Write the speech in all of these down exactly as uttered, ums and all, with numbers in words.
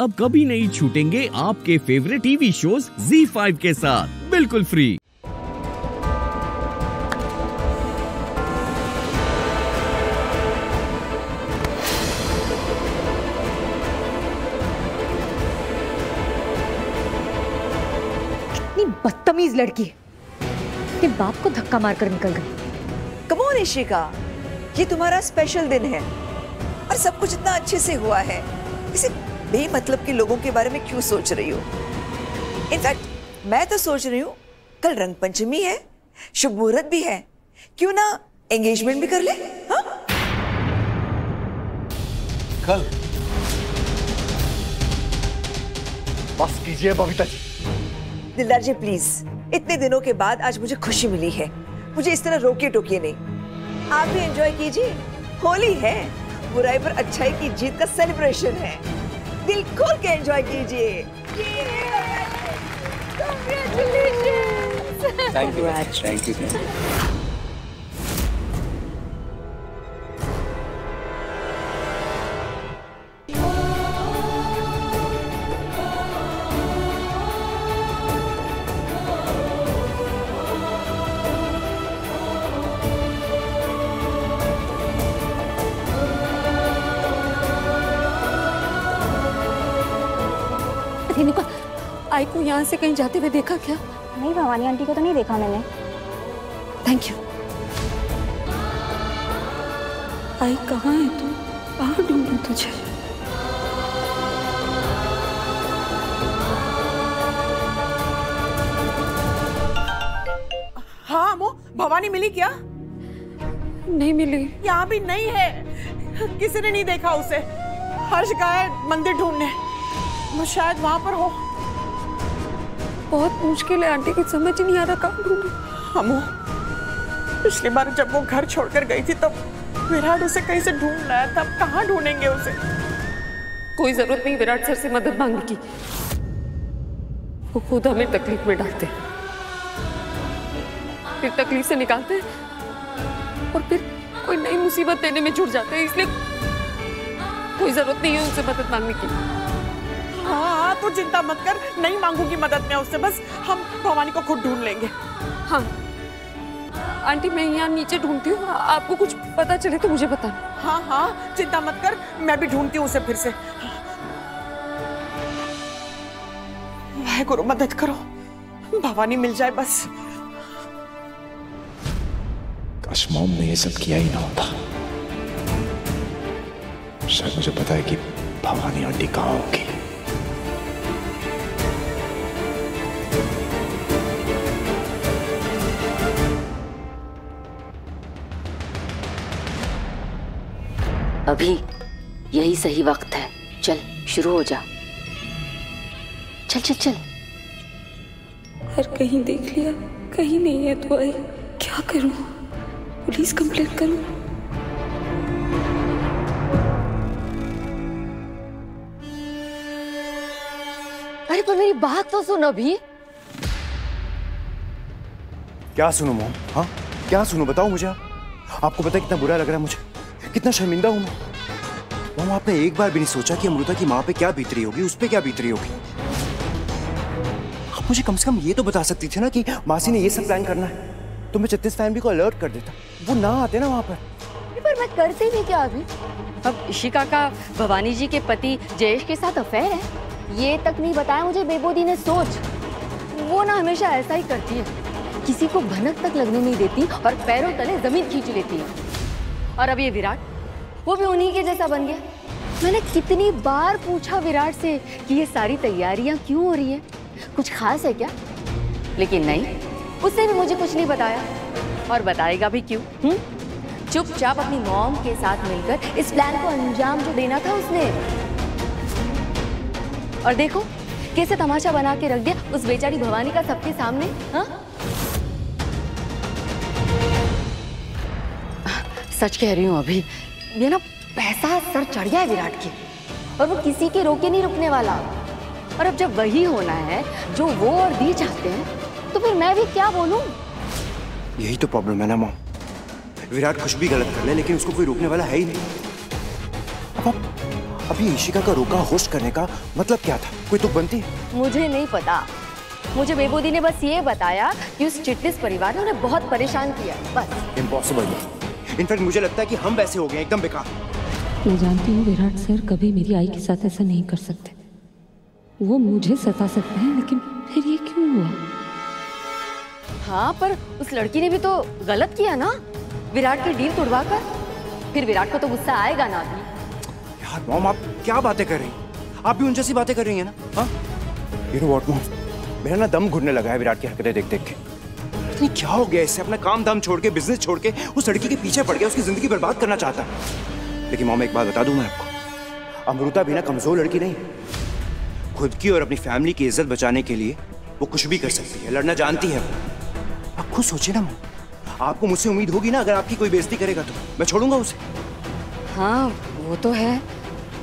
अब कभी नहीं छूटेंगे आपके favourite TV shows Zee five के साथ बिल्कुल फ्री। कितनी बदतमीज लड़की है, बाप को धक्का मारकर निकल गई। कम ऑन इशिका, ये तुम्हारा स्पेशल दिन है और सब कुछ इतना अच्छे से हुआ है, इसे बेमतलब के लोगों के बारे में क्यों सोच रही हो? इनफैक्ट मैं तो सोच रही हूँ कल रंग पंचमी है, शुभ मुहूर्त भी है, क्यों ना एंगेजमेंट भी कर ले। हाँ? कल बस कीजिए बबीता जी। दिलदार जी प्लीज, इतने दिनों के बाद आज मुझे खुशी मिली है, मुझे इस तरह रोके टोकिए नहीं। आप भी एंजॉय कीजिए, होली है, बुराई पर अच्छाई की जीत का सेलिब्रेशन है, दिल खोल के एंजॉय कीजिए। Thank you, thank you. आई को यहाँ से कहीं जाते हुए देखा क्या? नहीं भवानी आंटी को तो नहीं देखा मैंने। Thank you. आई कहाँ है तू? बाहर ढूंढूं तुझे। हाँ वो भवानी मिली क्या? नहीं मिली, यहाँ भी नहीं है, किसी ने नहीं देखा उसे। हर्ष गया है मंदिर ढूंढने, वो शायद वहाँ पर हो। बहुत मुश्किल है आंटी, कुछ समझ नहीं आ रहा कहाँ ढूंढूं। हमो, पिछली बार जब वो घर छोड़कर गई थी तब विराट उसे कहीं से ढूंढ लाया था, अब कहाँ ढूंढेंगे उसे? कोई जरूरत नहीं विराट सर से मदद मांगने की, वो खुद हमें तकलीफ में डालते हैं, फिर तकलीफ से निकालते हैं और फिर कोई नई मुसीबत देने में जुट जाते हैं, इसलिए कोई जरूरत नहीं है उनसे मदद मांगने की। हाँ तो चिंता मत कर, नहीं मांगूंगी मदद मैं उससे, बस हम भवानी को खुद ढूंढ लेंगे। हाँ आंटी मैं यहाँ नीचे ढूंढती हूँ, आपको कुछ पता चले तो मुझे बताना। हाँ हाँ चिंता मत कर, मैं भी ढूंढती हूँ उसे फिर से। वाहे गुरु मदद करो, भवानी मिल जाए बस। काश मॉम ने ये सब किया ही ना होता। शायद मुझे पता है कि भवानी आंटी कहाँ होगी। अभी यही सही वक्त है, चल शुरू हो जा, चल चल चल। हर कहीं देख लिया, कहीं नहीं है तो आई क्या करूं? पुलिस कंप्लेंट करूं? अरे पर मेरी बात तो सुन। अभी क्या सुनूं मॉम? हाँ क्या सुनूं बताओ मुझे। आपको पता है कितना बुरा लग रहा है मुझे, कितना शर्मिंदा हूँ मैं। माँ आपने एक बार भी नहीं सोचा कि अमृता की माँ पे क्या बीत रही होगी, उस पे क्या बीत रही होगी? आप मुझे कम से कम ये तो बता सकती थी ना कि मासी ने ये सब प्लान करना है, तो मैं छत्तीस फैमिली को अलर्ट कर देता, वो ना आते ना वहाँ पर। पर मैं करती नहीं क्या अभी? अब इशिका का भवानी जी के पति जयेश के साथ अफेयर है, ये तक नहीं बताया मुझे बेबोदी ने। सोच वो ना हमेशा ऐसा ही करती है, किसी को भनक तक लगने नहीं देती और पैरों तले जमीन खींच लेती है। और अब ये विराट, वो भी उन्हीं के जैसा बन गया। मैंने कितनी बार पूछा विराट से कि ये सारी तैयारियां क्यों हो रही है, कुछ खास है क्या? लेकिन नहीं, उसने भी मुझे कुछ नहीं बताया। और बताएगा भी क्यों? हम्म? चुपचाप अपनी मॉम के साथ मिलकर इस प्लान को अंजाम जो देना था उसने, और देखो कैसे तमाशा बना के रख दिया उस बेचारी भवानी का सबके सामने। हाँ सच कह रही हूँ, अभी ये ना पैसा सर चढ़ गया है विराट की, और वो किसी के रोके नहीं रुकने वाला। और अब जब वही होना है जो वो और दी चाहते हैं, तो फिर मैं भी क्या बोलूँ? यही तो प्रॉब्लम है ना माँ, विराट कुछ भी गलत कर ले लेकिन उसको कोई रोकने वाला है ही नहीं। अब अभी इशिका का रोका होस्ट करने का मतलब क्या था? कोई तुक बनती? मुझे नहीं पता। मुझे बेबोदी ने बस ये बताया कि उस चिटनिस परिवार ने उन्हें बहुत परेशान किया। बस। इम्पॉसिबल नहीं। इनफैक्ट मुझे लगता है कि हम वैसे हो गए एकदम बेकार। मैं जानती हूँ विराट सर कभी मेरी आई के साथ ऐसा नहीं कर सकते। वो मुझे सता सकते हैं, लेकिन फिर ये क्यों हुआ? हाँ, पर उस लड़की ने भी तो गलत किया ना, विराट की डील तोड़वा कर। फिर विराट को तो गुस्सा आएगा ना। यार मॉम, आप क्या बातें कर रही हैं? आप भी उन जैसी बातें कर रही हैं ना। हाँ, यू नो व्हाट मॉम, मेरा ना दम घुटने लगा है विराट की हरकतें देख देख के। इतनी क्या हो गया इससे? अपना काम धाम छोड़ के, बिजनेस छोड़ के उस लड़की के पीछे पड़ गया, उसकी जिंदगी बर्बाद करना चाहता है। लेकिन मॉम, एक बात बता दूँ मैं आपको, अमृता भी ना कमजोर लड़की नहीं। खुद की और अपनी फैमिली की इज्जत बचाने के लिए वो कुछ भी कर सकती है। लड़ना जानती है। आप खुद सोचे ना मॉम, आपको मुझसे उम्मीद होगी ना अगर आपकी कोई बेइज्जती करेगा तो मैं छोड़ूंगा उसे? हाँ वो तो है।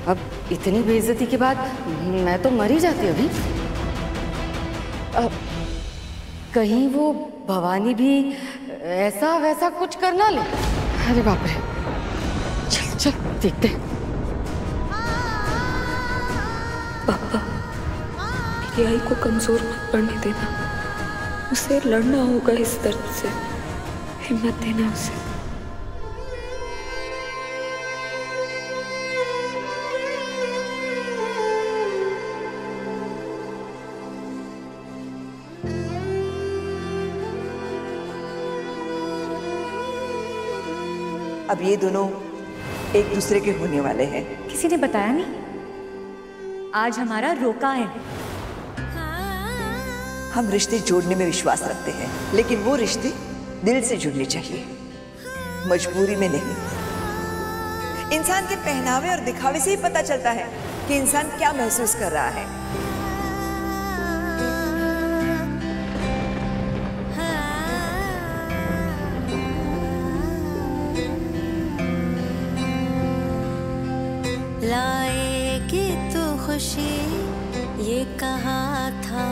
अब इतनी बेइज्जती के बाद मैं तो मर ही जाती अभी। अब कहीं वो भवानी भी ऐसा वैसा कुछ कर ना ले। अरे बाप रे, चल चल देखते हैं। पापा, मेरी आई को कमजोर मत पड़ने देना। उसे लड़ना होगा इस दर्द से। हिम्मत देना उसे। अब ये दोनों एक दूसरे के होने वाले हैं। किसी ने बताया नहीं? आज हमारा रोका है। हम रिश्ते जोड़ने में विश्वास रखते हैं, लेकिन वो रिश्ते दिल से जुड़ने चाहिए, मजबूरी में नहीं। इंसान के पहनावे और दिखावे से ही पता चलता है कि इंसान क्या महसूस कर रहा है। लाएगी तो खुशी ये कहा था,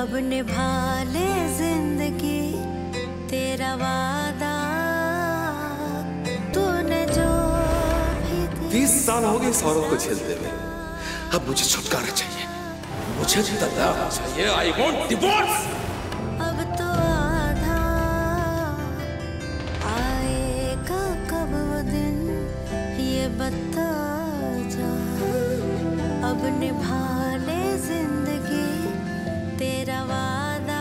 अब निभा ले जिंदगी तेरा वादा। तूने जो तीस साल हो गए सौरव को झेलते हुए, अब मुझे छुटकारा चाहिए, मुझे तलाक चाहिए। I want divorce. अब तो आधा आएगा कब वो दिन बता जा, अब निभा ले जिंदगी तेरा वादा।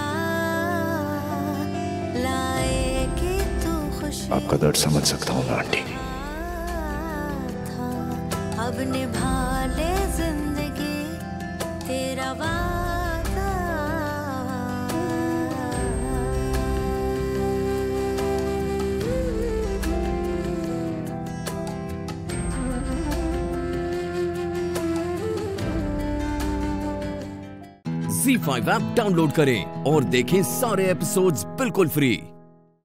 लाएगी तू खुशी। आपका दर्द समझ सकता हूँ आंटी। अब निभा ले जिंदगी तेरा वादा। ज़ी फाइव ऐप डाउनलोड करें और देखें सारे एपिसोड्स बिल्कुल फ्री।